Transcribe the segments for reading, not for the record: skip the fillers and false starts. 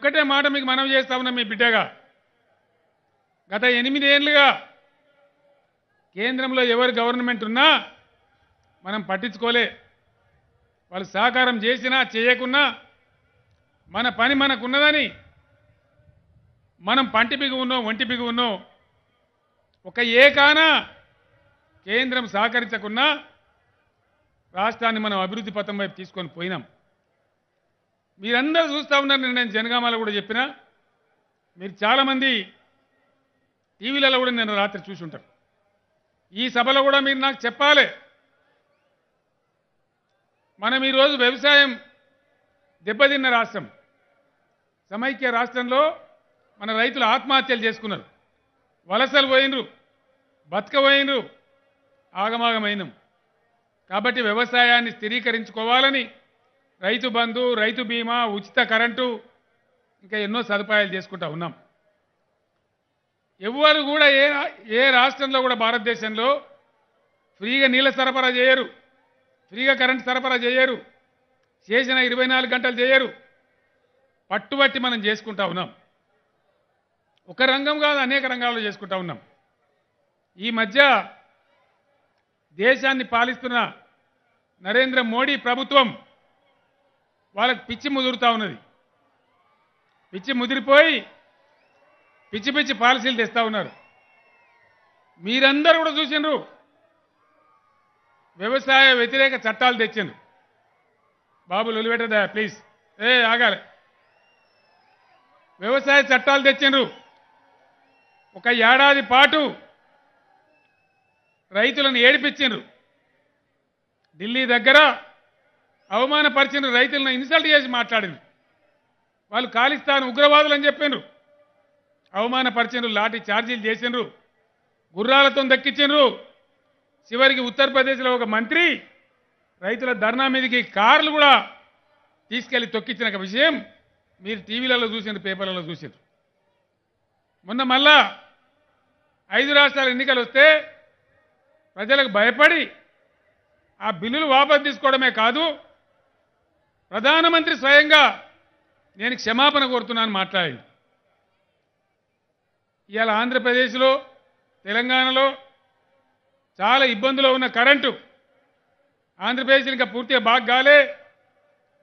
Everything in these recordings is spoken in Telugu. ఒక్కటే మాట మీకు మనం చేస్తా ఉన్నాం మీ బిడ్డగా. గత 8 ఏళ్లుగా కేంద్రంలో ఎవరు గవర్నమెంట్ ఉన్నా మనం పట్టించుకోలే. వాళ్ళు సహకారం చేసినా చేయకున్నా మన పని మనకున్నదని మనం పంటి బిగు ఉన్నాం, ఒంటి బిగు ఉన్నాం. ఒక ఏకాన కేంద్రం సహకరించకున్నా రాష్ట్రాన్ని మనం అభివృద్ధి పథం వైపు తీసుకొని పోయినాం. మీరందరూ చూస్తూ ఉన్నారు. నేను జనగామలో కూడా చెప్పినా, మీరు చాలామంది టీవీలలో కూడా నేను రాత్రి చూసి ఉంటారు. ఈ సభలో కూడా మీరు నాకు చెప్పాలి, మనం ఈరోజు వ్యవసాయం దెబ్బతిన్న రాష్ట్రం. సమైక్య రాష్ట్రంలో మన రైతులు ఆత్మహత్యలు చేసుకున్నారు, వలసలు పోయినరు, బతకపోయినరు, ఆగమాగమైనం. కాబట్టి వ్యవసాయాన్ని స్థిరీకరించుకోవాలని రైతు బంధు, రైతు బీమా, ఉచిత కరెంటు, ఇంకా ఎన్నో సదుపాయాలు చేసుకుంటూ ఉన్నాం. ఎవరు కూడా ఏ రాష్ట్రంలో కూడా భారతదేశంలో ఫ్రీగా నీళ్ళ సరఫరా చేయరు, ఫ్రీగా కరెంటు సరఫరా చేయరు, చేసిన 24 గంటలు చేయరు. పట్టుబట్టి మనం చేసుకుంటా ఉన్నాం. ఒక రంగం కాదు, అనేక రంగాల్లో చేసుకుంటా ఉన్నాం. ఈ మధ్య దేశాన్ని పాలిస్తున్న నరేంద్ర మోడీ ప్రభుత్వం వాళ్ళకి పిచ్చి ముదురుతూ ఉన్నది. పిచ్చి ముదిరిపోయి పిచ్చి పిచ్చి పాలసీలు తెస్తూ ఉన్నారు. మీరందరూ కూడా చూసిండ్రు, వ్యవసాయ వ్యతిరేక చట్టాలు తెచ్చిండ్రు. బాబు లొలివేట ప్లీజ్, ఆగాలి. వ్యవసాయ చట్టాలు తెచ్చిండ్రు. ఒక ఏడాది పాటు రైతులను ఏడిపించిండ్రు, ఢిల్లీ దగ్గర అవమానపరిచిండ్రు, రైతులను ఇన్సల్ట్ చేసి మాట్లాడిండ్రు. వాళ్ళు ఖాళిస్తాను ఉగ్రవాదులు అని చెప్పిండ్రు, అవమానపరిచిండ్రు, లాఠీ ఛార్జీలు చేసిండ్రు, గుర్రాలతో దక్కించిండ్రు. చివరికి ఉత్తరప్రదేశ్లో ఒక మంత్రి రైతుల ధర్నా మీదకి కార్లు కూడా తీసుకెళ్లి తొక్కించిన విషయం మీరు టీవీలలో చూసిండ్రు, పేపర్లలో చూసిండ్రు. మొన్న మళ్ళా 5 రాష్ట్రాల ఎన్నికలు వస్తే ప్రజలకు భయపడి ఆ బిల్లులు వాపసు తీసుకోవడమే కాదు, ప్రధానమంత్రి స్వయంగా నేను క్షమాపణ కోరుతున్నాను మాట్లాడింది. ఇవాళ ఆంధ్రప్రదేశ్లో, తెలంగాణలో చాలా ఇబ్బందులో ఉన్న కరెంటు ఆంధ్రప్రదేశ్ ఇంకా పూర్తిగా బాగా కాలే.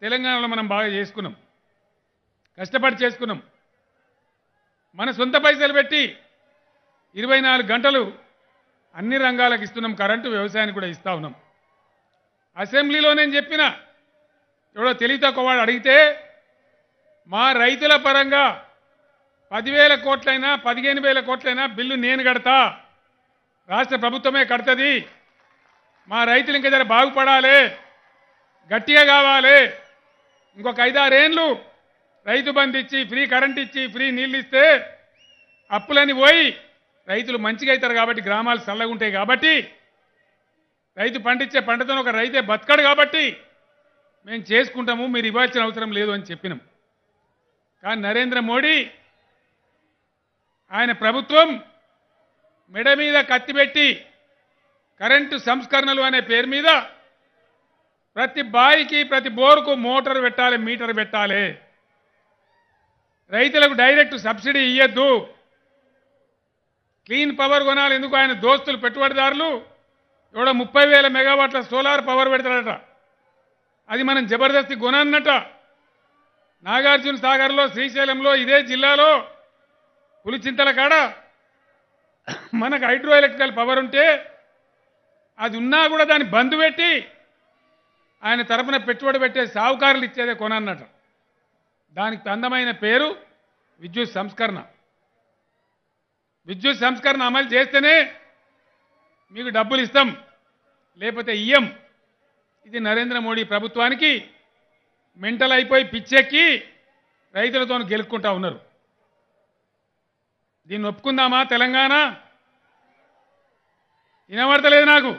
తెలంగాణలో మనం బాగా చేసుకున్నాం, కష్టపడి చేసుకున్నాం. మన సొంత పైసలు పెట్టి 24 గంటలు అన్ని రంగాలకు ఇస్తున్నాం, కరెంటు, వ్యవసాయానికి కూడా ఇస్తూ ఉన్నాం. అసెంబ్లీలో నేను చెప్పిన, ఎవడో తెలివితక్కువవాడు అడిగితే మా రైతుల పరంగా 10,000 కోట్లైనా 15,000 కోట్లైనా బిల్లు నేను కడతా, రాష్ట్ర ప్రభుత్వమే కడుతుంది. మా రైతులు ఇంకా బాగుపడాలి, గట్టిగా కావాలి. ఇంకొక 5-6 ఏళ్ళు రైతు బంధు ఇచ్చి, ఫ్రీ కరెంట్ ఇచ్చి, ఫ్రీ నీళ్ళు ఇస్తే అప్పులని పోయి రైతులు మంచిగా అవుతారు. కాబట్టి గ్రామాలు చల్లగా ఉంటాయి. కాబట్టి రైతు పండించే పంటతో ఒక రైతే బతకడు. కాబట్టి మేము చేసుకుంటాము, మీరు ఇవ్వాల్సిన అవసరం లేదు అని చెప్పినాం. కానీ నరేంద్ర మోడీ, ఆయన ప్రభుత్వం మెడ మీద కత్తిపెట్టి కరెంటు సంస్కరణలు అనే పేరు మీద ప్రతి బావికి, ప్రతి బోరుకు మోటార్ పెట్టాలి, మీటర్ పెట్టాలి, రైతులకు డైరెక్ట్ సబ్సిడీ ఇవ్వద్దు, క్లీన్ పవర్ కొనాలి. ఎందుకు? ఆయన దోస్తులు పెట్టుబడిదారులు ఎవడో 30,000 మెగావాట్ల సోలార్ పవర్ పెడతాడట, అది మనం జబర్దస్తి కొనన్నట. నాగార్జున సాగర్లో, శ్రీశైలంలో, ఇదే జిల్లాలో పులిచింతల కాడ మనకు హైడ్రో ఎలక్ట్రికల్ పవర్ ఉంటే అది ఉన్నా కూడా దాన్ని బంద్ పెట్టి ఆయన తరపున పెట్టుబడి పెట్టే సావుకారులు ఇచ్చేదే కొనన్నట. దానికి అందమైన పేరు విద్యుత్ సంస్కరణ. విద్యుత్ సంస్కరణ అమలు చేస్తేనే మీకు డబ్బులు ఇస్తాం, లేకపోతే ఇయ్యం. ఇది నరేంద్ర మోడీ ప్రభుత్వానికి మెంటల్ అయిపోయి పిచ్చెక్కి రైతులతో గెలుక్కుంటా ఉన్నారు. దీన్ని ఒప్పుకుందామా? తెలంగాణ వినబడతలేదు నాకు.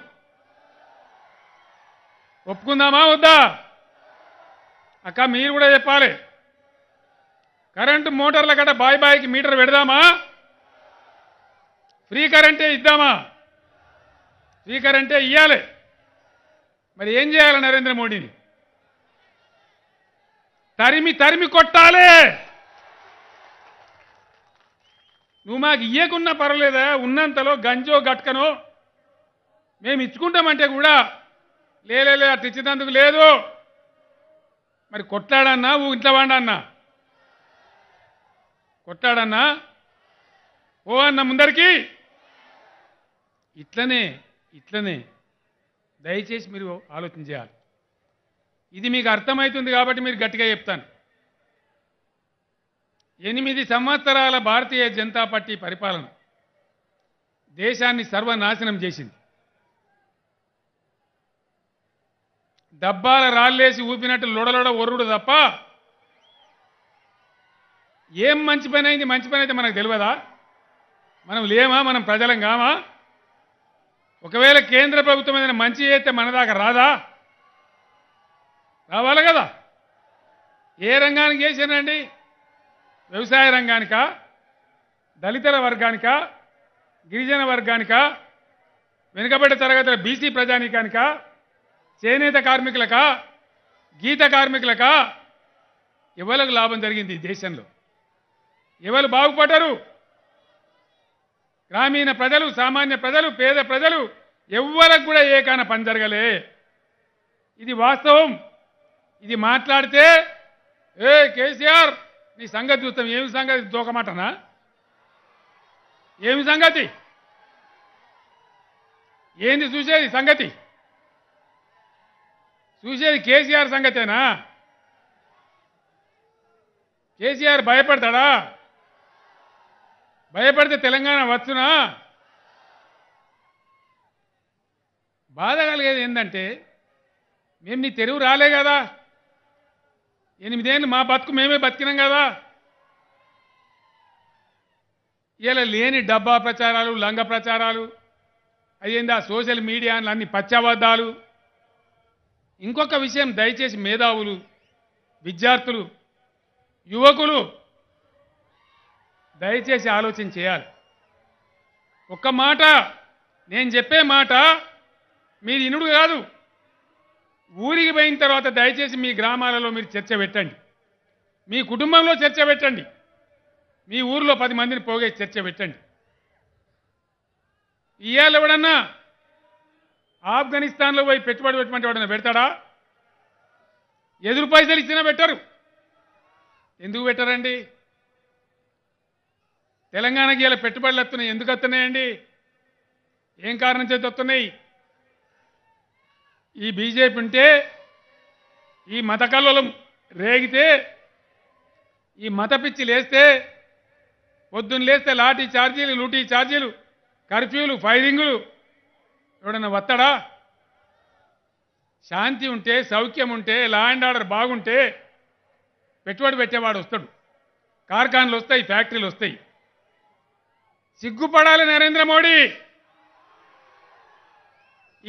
ఒప్పుకుందామా వద్దా? అక్క మీరు కూడా చెప్పాలి. కరెంటు మోటార్ల కట్ట బాయి బాయికి మీటర్ పెడదామా? ఫ్రీ కరెంటే ఇద్దామా? ఫ్రీ కరెంటే ఇవ్వాలి. మరి ఏం చేయాలి? నరేంద్ర మోడీని తరిమి తరిమి కొట్టాలి. నువ్వు మాకు ఇయ్యకున్నా పర్లేదా, ఉన్నంతలో గంజో గట్కనో మేము ఇచ్చుకుంటామంటే కూడా లేలే అట్లా ఇచ్చినందుకు లేదు, మరి కొట్లాడన్నా నువ్వు ఇంట్లో వాడన్నా కొట్లాడన్నా ఓ అన్న ముందరికి. ఇట్లనే ఇట్లనే దయచేసి మీరు ఆలోచన చేయాలి. ఇది మీకు అర్థమవుతుంది కాబట్టి మీరు గట్టిగా చెప్తాను. 8 సంవత్సరాల భారతీయ జనతా పార్టీ పరిపాలన దేశాన్ని సర్వనాశనం చేసింది. డబ్బాల రాళ్ళేసి ఊపినట్టు లొడలొడ ఒర్రుడు తప్ప ఏం మంచి పని అయింది? మంచి పని అయితే మనకు తెలియదా? మనం లేమా? మనం ప్రజలం కామా? ఒకవేళ కేంద్ర ప్రభుత్వం ఏదైనా మంచి చేస్తే మన దాకా రాదా? రావాలి కదా. ఏ రంగానికి చేశారండి? వ్యవసాయ రంగానికా, దళితుల వర్గానికా, గిరిజన వర్గానికా, వెనుకబడ్డ తరగతుల బీసీ ప్రజానీకానికా, చేనేత కార్మికులకా, గీత కార్మికులకా? ఎవరికి లాభం జరిగింది ఈ దేశంలో? ఎవరు బాగుపడ్డారు? గ్రామీణ ప్రజలు, సామాన్య ప్రజలు, పేద ప్రజలు ఎవ్వరికి కూడా ఏకాన పని జరగలే. ఇది వాస్తవం. ఇది మాట్లాడితే ఏ కేసీఆర్ నీ సంగతి చూస్తాం. ఏమి సంగతి? దూకమాటనా? ఏమి సంగతి? ఏంది చూసేది? సంగతి చూసేది కేసీఆర్ సంగతేనా? కేసీఆర్ భయపడతాడా? భయపడితే తెలంగాణ వచ్చునా? బాధ కలిగేది ఏంటంటే మేము నీ తెరువు రాలే కదా, 8 ఏళ్ళు మా బతుకు మేమే బతికినాం కదా. ఇలా లేని డబ్బా ప్రచారాలు, లంగ ప్రచారాలు, అదేంది ఆ సోషల్ మీడియా అన్ని పచ్చబద్దాలు. ఇంకొక విషయం, దయచేసి మేధావులు, విద్యార్థులు, యువకులు దయచేసి ఆలోచన చేయాలి. ఒక్క మాట నేను చెప్పే మాట మీరు ఇనుడు కాదు. ఊరికి పోయిన తర్వాత దయచేసి మీ గ్రామాలలో మీరు చర్చ పెట్టండి, మీ కుటుంబంలో చర్చ పెట్టండి, మీ ఊర్లో 10 మందిని పోగే చర్చ పెట్టండి. ఇవాళ ఎవడన్నా ఆఫ్ఘనిస్తాన్లో పోయి పెట్టుబడి పెట్టమంటే ఎవడన్నా పెడతాడా? ఎదురు పైసలు ఇచ్చినా పెట్టరు. ఎందుకు పెట్టారండి? తెలంగాణకి ఇలా పెట్టుబడులు వస్తున్నాయి. ఎందుకు వస్తున్నాయండి? ఏం కారణం చేత వస్తున్నాయి? ఈ బీజేపీ ఉంటే, ఈ మత కల్లోలం రేగితే, ఈ మత పిచ్చి లేస్తే, పొద్దున్న లేస్తే లాఠీ ఛార్జీలు, లూటీ ఛార్జీలు, కర్ఫ్యూలు, ఫైరింగులు, ఎవడన్నా వస్తాడా? శాంతి ఉంటే, సౌఖ్యం ఉంటే, లా అండ్ ఆర్డర్ బాగుంటే పెట్టుబడి పెట్టేవాడు వస్తాడు, కార్ఖాన్లు వస్తాయి, ఫ్యాక్టరీలు వస్తాయి. సిగ్గుపడాలి నరేంద్ర మోడీ.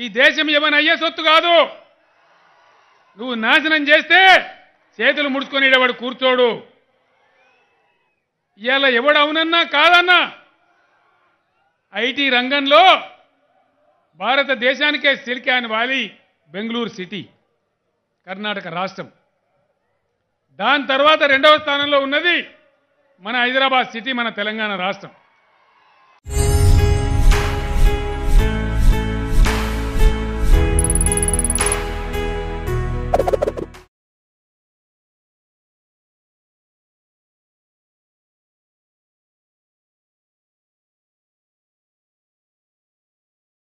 ఈ దేశం ఏమైనా అయ్యే సొత్తు కాదు. నువ్వు నాశనం చేస్తే చేతులు ముడుచుకొని ఇడవాడు కూర్చోడు. ఇవాళ ఎవడు అవునన్నా కాదన్నా ఐటీ రంగంలో భారతదేశానికే silicon valley, Bengaluru city Karnataka రాష్ట్రం. దాని తర్వాత 2వ స్థానంలో ఉన్నది మన హైదరాబాద్ సిటీ, మన తెలంగాణ రాష్ట్రం.